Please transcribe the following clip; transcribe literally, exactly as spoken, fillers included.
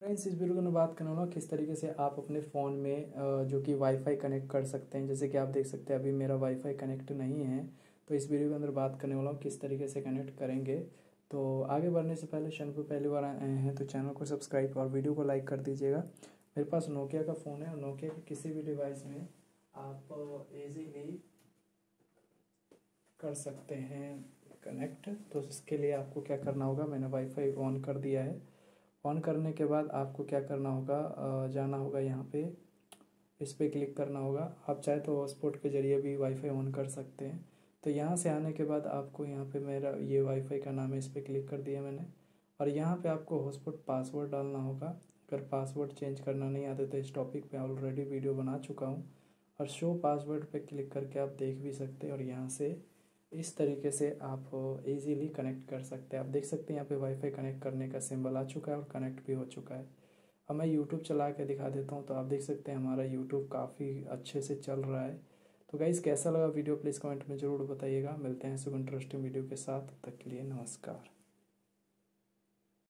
Friends, इस video में बात करना किस तरीके से आप अपने फ़ोन में जो कि वाईफाई कनेक्ट कर सकते हैं। जैसे कि आप देख सकते हैं अभी मेरा वाईफाई कनेक्ट नहीं है, तो इस वीडियो के अंदर बात करने वाला हूँ किस तरीके से कनेक्ट करेंगे। तो आगे बढ़ने से पहले चैनल पर पहली बार आए हैं तो चैनल को सब्सक्राइब और वीडियो को लाइक कर दीजिएगा। मेरे पास नोकिया का फ़ोन है और नोकिया के किसी भी डिवाइस में आप ईजीली कर सकते हैं कनेक्ट। तो इसके लिए आपको क्या करना होगा, मैंने वाईफाई ऑन कर दिया है। ऑन करने के बाद आपको क्या करना होगा, जाना होगा यहाँ पे, इस पर क्लिक करना होगा। आप चाहे तो हॉटस्पॉट के जरिए भी वाईफाई ऑन कर सकते हैं। तो यहाँ से आने के बाद आपको यहाँ पे मेरा ये वाईफाई का नाम है, इस पर क्लिक कर दिया मैंने। और यहाँ पे आपको हॉटस्पॉट पासवर्ड डालना होगा। अगर पासवर्ड चेंज करना नहीं आता तो इस टॉपिक पर ऑलरेडी वीडियो बना चुका हूँ। और शो पासवर्ड पर क्लिक करके आप देख भी सकते हैं। और यहाँ से इस तरीके से आप इजीली कनेक्ट कर सकते हैं। आप देख सकते हैं यहाँ पे वाईफाई कनेक्ट करने का सिंबल आ चुका है और कनेक्ट भी हो चुका है। अब मैं यूट्यूब चला के दिखा देता हूँ। तो आप देख सकते हैं हमारा यूट्यूब काफ़ी अच्छे से चल रहा है। तो गाइस, कैसा लगा वीडियो प्लीज़ कमेंट में ज़रूर बताइएगा। मिलते हैं सुबह इंटरेस्टिंग वीडियो के साथ, तब तक के लिए नमस्कार।